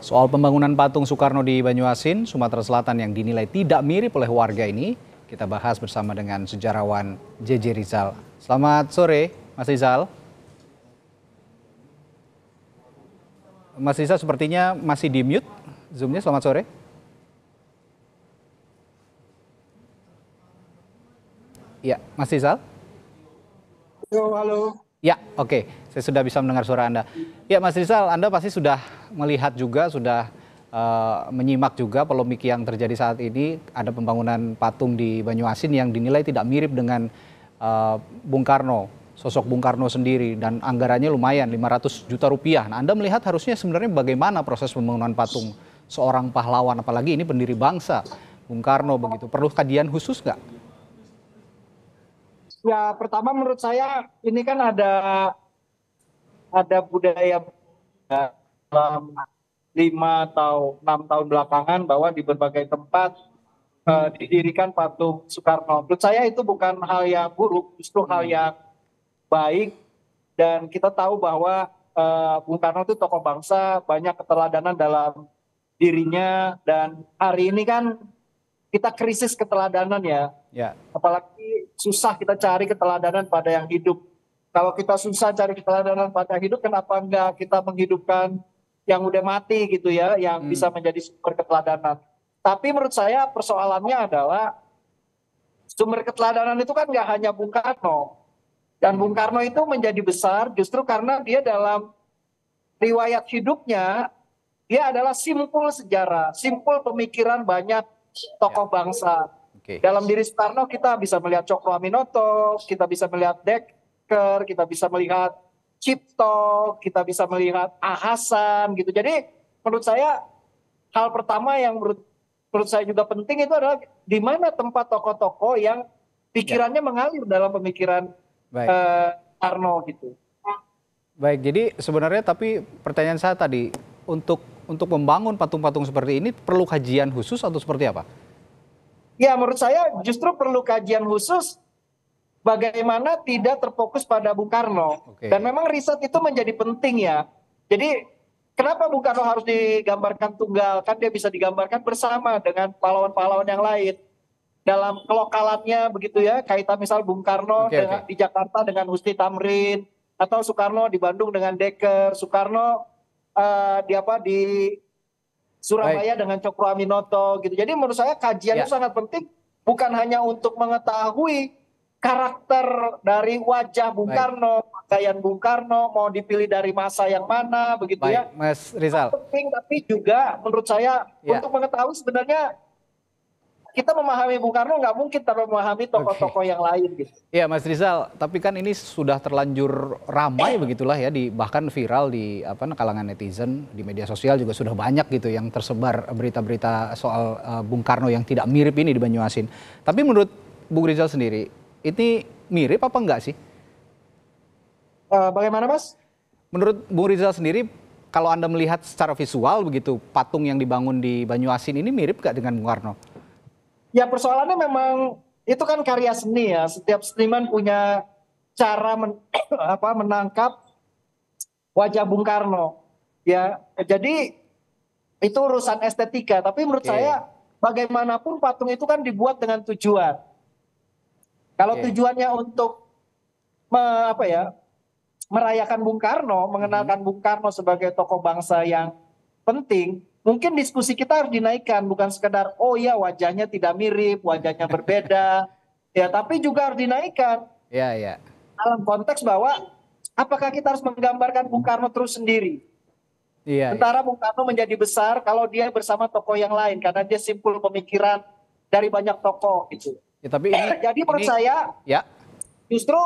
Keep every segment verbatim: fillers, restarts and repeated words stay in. Soal pembangunan patung Soekarno di Banyuasin, Sumatera Selatan yang dinilai tidak mirip oleh warga ini, kita bahas bersama dengan sejarawan J J Rizal. Selamat sore, Mas Rizal. Mas Rizal sepertinya masih di mute Zoom-nya. Selamat sore. Ya, Mas Rizal. Halo, halo. Ya, oke. Okay. Saya sudah bisa mendengar suara Anda. Ya, Mas Rizal, Anda pasti sudah melihat juga, sudah uh, menyimak juga polemik yang terjadi saat ini. Ada pembangunan patung di Banyuasin yang dinilai tidak mirip dengan uh, Bung Karno, sosok Bung Karno sendiri, dan anggarannya lumayan, lima ratus juta rupiah. Nah, Anda melihat harusnya sebenarnya bagaimana proses pembangunan patung seorang pahlawan, apalagi ini pendiri bangsa, Bung Karno begitu. Perlu kajian khusus nggak? Ya, pertama menurut saya ini kan ada ada budaya dalam lima atau enam tahun belakangan bahwa di berbagai tempat uh, didirikan patung Soekarno. Menurut saya itu bukan hal yang buruk, justru hal yang baik, dan kita tahu bahwa uh, Bung Karno itu tokoh bangsa, banyak keteladanan dalam dirinya, dan hari ini kan kita krisis keteladanan ya, ya. Apalagi susah kita cari keteladanan pada yang hidup. Kalau kita susah cari keteladanan pada yang hidup, kenapa enggak kita menghidupkan yang udah mati gitu ya, yang hmm. bisa menjadi sumber keteladanan. Tapi menurut saya persoalannya adalah sumber keteladanan itu kan enggak hanya Bung Karno. Dan Bung Karno itu menjadi besar justru karena dia dalam riwayat hidupnya, dia adalah simpul sejarah, simpul pemikiran banyak tokoh ya. bangsa. Okay. Dalam diri Soekarno kita bisa melihat Tjokroaminoto, kita bisa melihat Dekker, kita bisa melihat Cipto, kita bisa melihat Ahasan gitu. Jadi menurut saya hal pertama yang menurut, menurut saya juga penting itu adalah di mana tempat tokoh-tokoh yang pikirannya ya. mengalir dalam pemikiran Soekarno eh, gitu. Baik, jadi sebenarnya tapi pertanyaan saya tadi untuk untuk membangun patung-patung seperti ini perlu kajian khusus atau seperti apa? Ya, menurut saya justru perlu kajian khusus bagaimana tidak terfokus pada Bung Karno. Okay. Dan memang riset itu menjadi penting ya. Jadi kenapa Bung Karno harus digambarkan tunggal? Kan dia bisa digambarkan bersama dengan pahlawan-pahlawan yang lain. Dalam kelokalannya begitu ya, kaitan misal Bung Karno okay, dengan, okay. di Jakarta dengan Husni Thamrin, atau Soekarno di Bandung dengan Dekker, Soekarno uh, di apa di... Surabaya Baik. dengan Tjokroaminoto gitu. Jadi menurut saya kajian ya. itu sangat penting, bukan hanya untuk mengetahui karakter dari wajah Bung Baik. Karno, pakaian Bung Karno, mau dipilih dari masa yang mana begitu Baik. ya. Mas Rizal. Itu penting, tapi juga menurut saya ya. untuk mengetahui sebenarnya kita memahami Bung Karno nggak mungkin tanpa memahami tokoh-tokoh okay. yang lain gitu. Iya, Mas Rizal, tapi kan ini sudah terlanjur ramai begitulah ya, di, bahkan viral di apa kalangan netizen, di media sosial juga sudah banyak gitu yang tersebar berita-berita soal uh, Bung Karno yang tidak mirip ini di Banyuasin. Tapi menurut Bung Rizal sendiri, ini mirip apa enggak sih? Uh, bagaimana, Mas? Menurut Bung Rizal sendiri, kalau Anda melihat secara visual begitu, patung yang dibangun di Banyuasin ini mirip nggak dengan Bung Karno? Ya, persoalannya memang itu kan karya seni ya. Setiap seniman punya cara men, apa, menangkap wajah Bung Karno. Ya, jadi itu urusan estetika. Tapi menurut okay. saya bagaimanapun patung itu kan dibuat dengan tujuan. Kalau okay. tujuannya untuk me, apa ya merayakan Bung Karno, mengenalkan hmm. Bung Karno sebagai tokoh bangsa yang penting. Mungkin diskusi kita harus dinaikkan, bukan sekedar oh ya wajahnya tidak mirip, wajahnya berbeda, ya tapi juga harus dinaikkan ya, ya. dalam konteks bahwa apakah kita harus menggambarkan Bung Karno terus sendiri, ya, sementara ya. Bung Karno menjadi besar kalau dia bersama tokoh yang lain karena dia simpul pemikiran dari banyak tokoh gitu. Ya, tapi ini, jadi menurut ini, saya ya. justru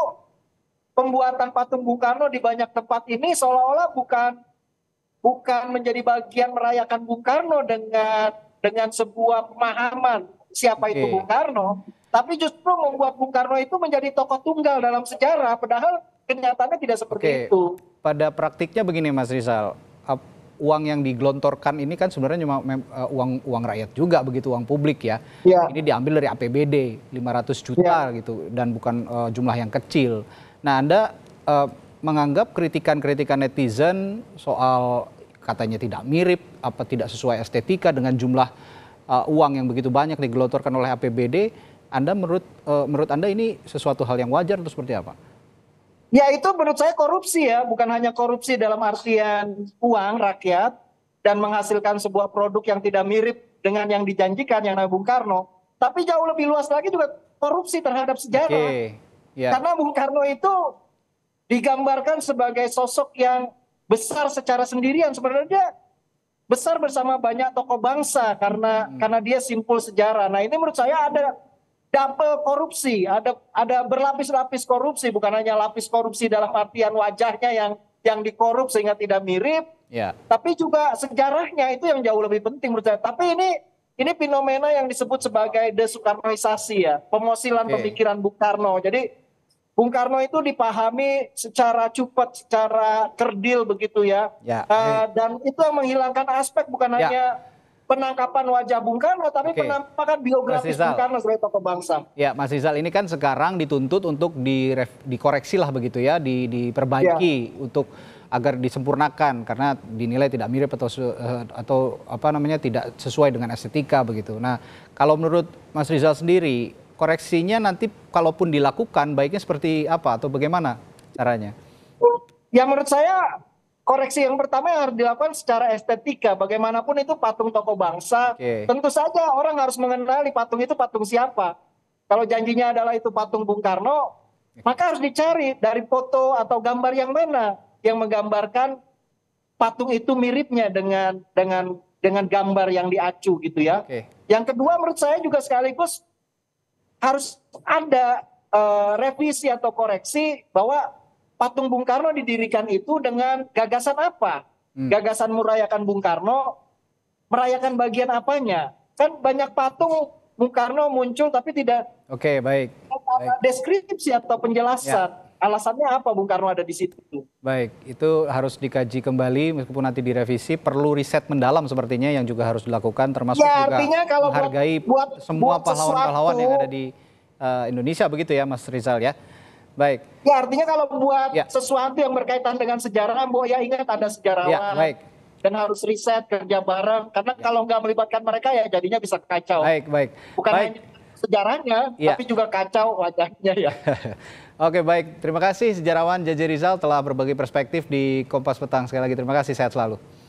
pembuatan patung Bung Karno di banyak tempat ini seolah-olah bukan bukan menjadi bagian merayakan Bung Karno dengan dengan sebuah pemahaman siapa okay. itu Bung Karno, tapi justru membuat Bung Karno itu menjadi tokoh tunggal dalam sejarah, padahal kenyataannya tidak seperti okay. itu. Pada praktiknya begini, Mas Rizal, uang yang digelontorkan ini kan sebenarnya cuma uang uang rakyat juga begitu, uang publik ya. Yeah. Ini diambil dari A P B D lima ratus juta yeah. gitu, dan bukan uh, jumlah yang kecil. Nah, Anda uh, menganggap kritikan-kritikan netizen soal katanya tidak mirip, apa tidak sesuai estetika dengan jumlah uh, uang yang begitu banyak digelontorkan oleh A P B D. Anda menurut uh, menurut Anda ini sesuatu hal yang wajar atau seperti apa? Ya, itu menurut saya korupsi ya, bukan hanya korupsi dalam artian uang rakyat dan menghasilkan sebuah produk yang tidak mirip dengan yang dijanjikan yang namanya Bung Karno, tapi jauh lebih luas lagi juga korupsi terhadap sejarah. Okay. Yeah. Karena Bung Karno itu digambarkan sebagai sosok yang besar secara sendirian, sebenarnya dia besar bersama banyak tokoh bangsa karena hmm. karena dia simpul sejarah. Nah, ini menurut saya ada double korupsi, ada ada berlapis-lapis korupsi, bukan hanya lapis korupsi dalam artian wajahnya yang yang dikorup sehingga tidak mirip, yeah. tapi juga sejarahnya itu yang jauh lebih penting menurut saya. Tapi ini ini fenomena yang disebut sebagai desoekarnoisasi ya, pemosilan okay. pemikiran Bung Karno. Jadi Bung Karno itu dipahami secara cepat, secara kerdil begitu ya, yeah. uh, hey. dan itu yang menghilangkan aspek bukan yeah. hanya penangkapan wajah Bung Karno, tapi okay. penampakan biografis Bung Karno sebagai tokoh bangsa. Ya, Mas Rizal, ini kan sekarang dituntut untuk diref, dikoreksilah begitu ya, di, diperbaiki ya. Untuk agar disempurnakan karena dinilai tidak mirip atau atau apa namanya tidak sesuai dengan estetika begitu. Nah, kalau menurut Mas Rizal sendiri, koreksinya nanti kalaupun dilakukan, baiknya seperti apa atau bagaimana caranya? Ya, menurut saya, koreksi yang pertama yang harus dilakukan secara estetika, bagaimanapun itu patung tokoh bangsa. Okay. Tentu saja orang harus mengenali patung itu patung siapa. Kalau janjinya adalah itu patung Bung Karno, maka harus dicari dari foto atau gambar yang mana yang menggambarkan patung itu miripnya dengan dengan dengan gambar yang diacu gitu ya. Okay. Yang kedua menurut saya juga sekaligus harus ada uh, revisi atau koreksi bahwa patung Bung Karno didirikan itu dengan gagasan apa? Hmm. Gagasan merayakan Bung Karno, merayakan bagian apanya? Kan banyak patung Bung Karno muncul tapi tidak Oke, okay, baik. baik. deskripsi atau penjelasan. Ya. Alasannya apa Bung Karno ada di situ? Baik, itu harus dikaji kembali meskipun nanti direvisi, perlu riset mendalam sepertinya yang juga harus dilakukan, termasuk ya, juga kalau menghargai buat, semua pahlawan-pahlawan yang ada di uh, Indonesia begitu ya Mas Rizal ya. Baik. Ya, artinya kalau buat ya. sesuatu yang berkaitan dengan sejarah, Mbok ya ingat ada sejarawan. Ya, baik. Dan harus riset, kerja bareng. Karena ya. kalau nggak melibatkan mereka ya jadinya bisa kacau. Baik, baik. Bukan baik. hanya sejarahnya, ya. tapi juga kacau wajahnya ya. Oke, baik. Terima kasih sejarawan J J Rizal telah berbagi perspektif di Kompas Petang. Sekali lagi terima kasih, sehat selalu.